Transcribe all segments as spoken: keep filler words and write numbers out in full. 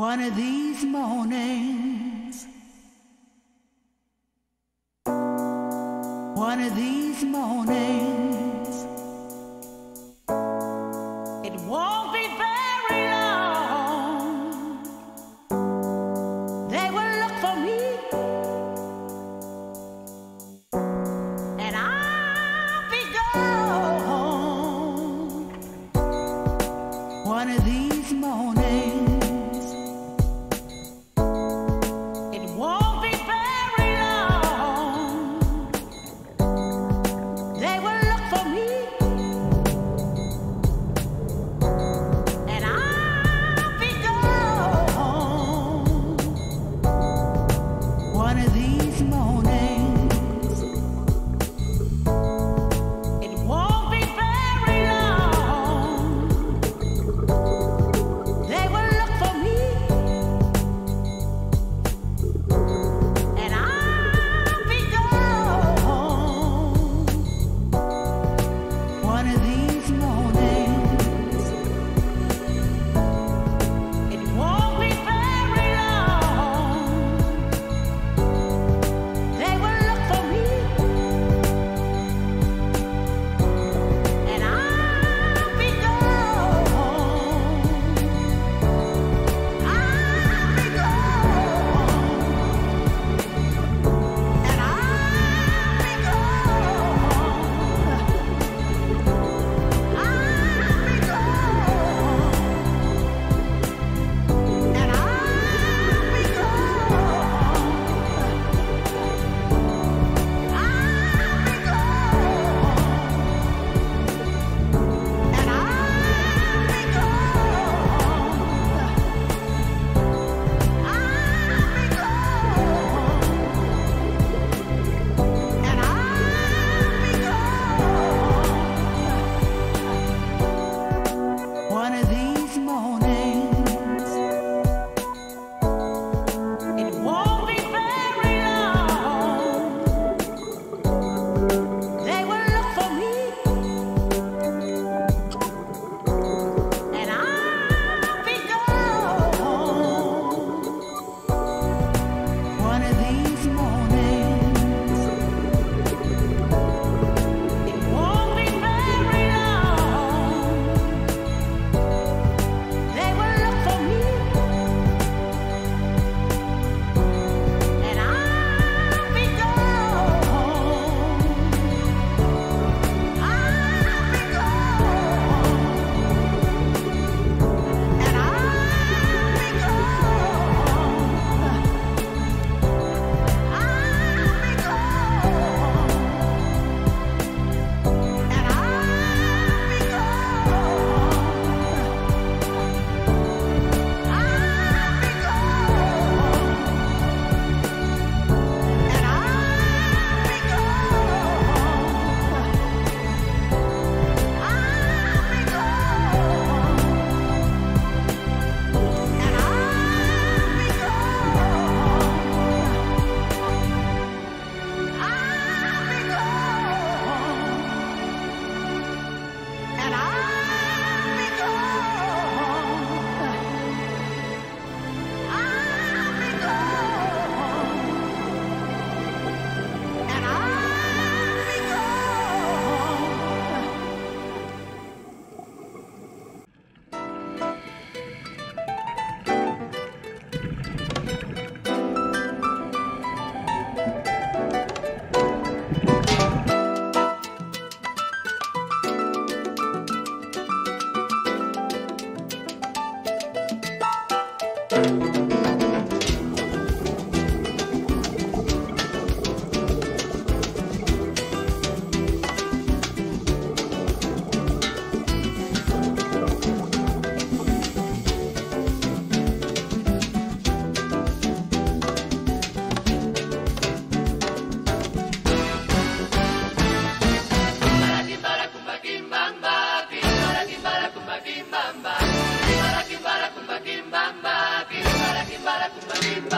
One of these mornings, one of these mornings, it won't be very long, they will look for me, and I'll be gone. One of these mornings.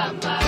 Bamba.